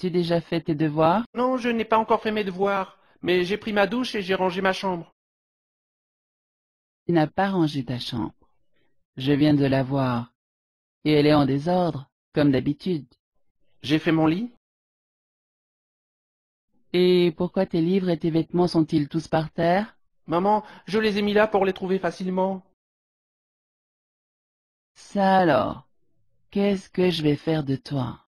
As-tu déjà fait tes devoirs? Non, je n'ai pas encore fait mes devoirs, mais j'ai pris ma douche et j'ai rangé ma chambre. Tu n'as pas rangé ta chambre. Je viens de la voir, et elle est en désordre, comme d'habitude. J'ai fait mon lit. Et pourquoi tes livres et tes vêtements sont-ils tous par terre? Maman, je les ai mis là pour les trouver facilement. Ça alors, qu'est-ce que je vais faire de toi?